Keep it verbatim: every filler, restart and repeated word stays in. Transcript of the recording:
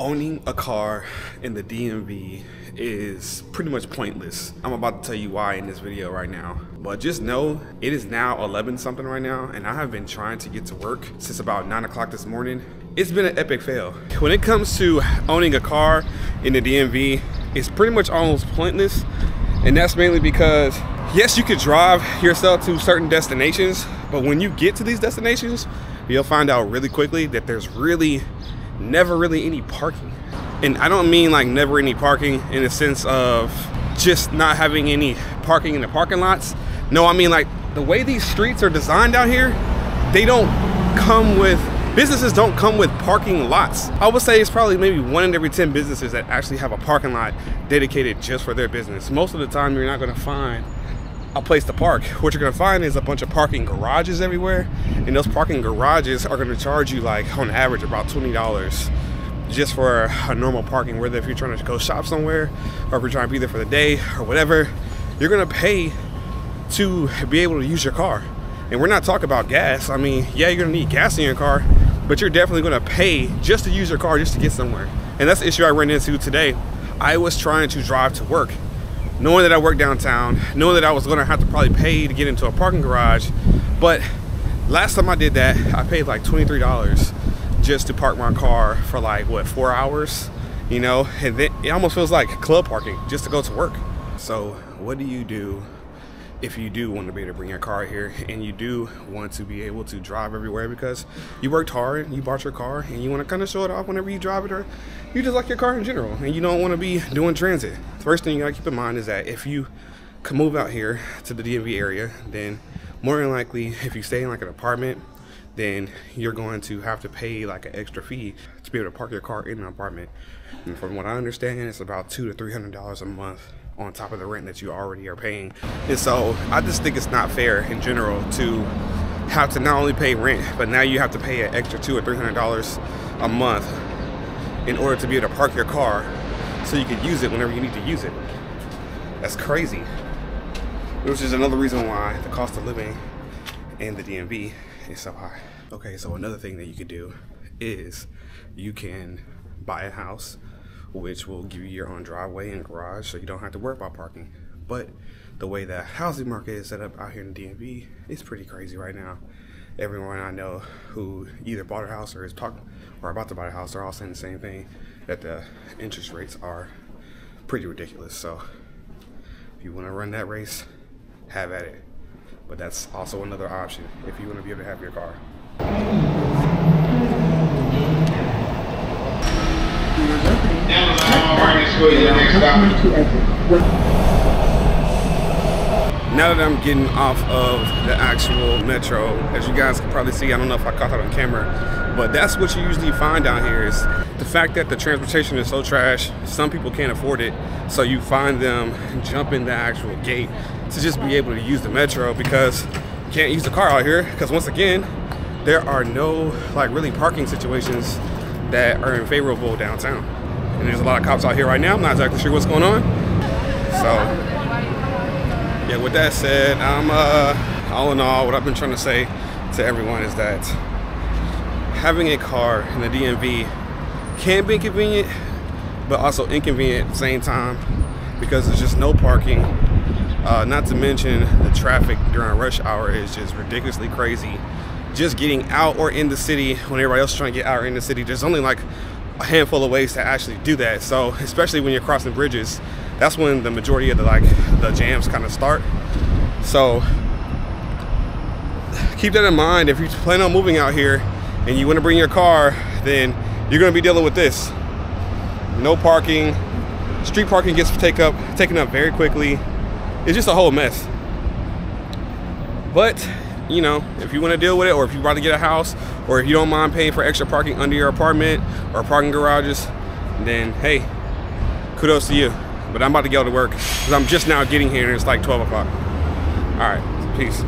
Owning a car in the D M V is pretty much pointless. I'm about to tell you why in this video right now. But just know it is now eleven something right now, and I have been trying to get to work since about nine o'clock this morning. It's been an epic fail. When it comes to owning a car in the D M V, it's pretty much almost pointless. And that's mainly because, yes, you could drive yourself to certain destinations, but when you get to these destinations, you'll find out really quickly that there's really never really any parking. And I don't mean like never any parking in the sense of just not having any parking in the parking lots. No, I mean like the way these streets are designed out here, they don't come with, businesses don't come with parking lots. I would say it's probably maybe one in every ten businesses that actually have a parking lot dedicated just for their business. Most of the time you're not gonna find a place to park. What you're gonna find is a bunch of parking garages everywhere, and those parking garages are gonna charge you like on average about twenty dollars just for a normal parking, whether if you're trying to go shop somewhere or if you're trying to be there for the day or whatever, you're gonna pay to be able to use your car. And we're not talking about gas. I mean, yeah, you're gonna need gas in your car, but you're definitely gonna pay just to use your car just to get somewhere. And that's the issue I ran into today. I was trying to drive to work, knowing that I work downtown, knowing that I was gonna have to probably pay to get into a parking garage. But last time I did that, I paid like twenty-three dollars just to park my car for like, what, four hours? You know, and then it almost feels like club parking just to go to work. So what do you do if you do want to be able to bring your car here and you do want to be able to drive everywhere because you worked hard, you bought your car, and you want to kind of show it off whenever you drive it, or you just like your car in general and you don't want to be doing transit? The first thing you gotta keep in mind is that if you can move out here to the D M V area, then more than likely if you stay in like an apartment, then you're going to have to pay like an extra fee to be able to park your car in an apartment. And from what I understand, it's about two to three hundred dollars a month on top of the rent that you already are paying. And so I just think it's not fair in general to have to not only pay rent, but now you have to pay an extra two or three hundred dollars a month in order to be able to park your car so you can use it whenever you need to use it. That's crazy. Which is another reason why the cost of living in the D M V is so high. Okay, so another thing that you could do is you can buy a house, which will give you your own driveway and garage, so you don't have to worry about parking. But the way the housing market is set up out here in the D M V, it's pretty crazy right now. Everyone I know who either bought a house or is talking or about to buy a house, they're all saying the same thing, that the interest rates are pretty ridiculous. So if you want to run that race, have at it. But that's also another option if you want to be able to have your car. Now that I'm getting off of the actual metro, as you guys can probably see, I don't know if I caught that on camera, but that's what you usually find out here is the fact that the transportation is so trash, some people can't afford it, so you find them jumping the actual gate to just be able to use the metro because you can't use the car out here because, once again, there are no like really parking situations that are in favorable downtown. And there's a lot of cops out here right now. I'm not exactly sure what's going on. So yeah, with that said, I'm uh, all in all, what I've been trying to say to everyone is that having a car in the D M V can be convenient, but also inconvenient at the same time because there's just no parking. Uh, not to mention the traffic during rush hour is just ridiculously crazy. Just getting out or in the city when everybody else is trying to get out or in the city, there's only like a handful of ways to actually do that. So especially when you're crossing bridges, that's when the majority of the like the jams kind of start. So keep that in mind. If you plan on moving out here and you want to bring your car, then you're going to be dealing with this. No parking. Street parking gets take up, taken up very quickly. It's just a whole mess. But you know, if you want to deal with it, or if you're about to get a house, or if you don't mind paying for extra parking under your apartment or parking garages, then hey, kudos to you. But I'm about to go to work because I'm just now getting here and it's like twelve o'clock. All right, peace.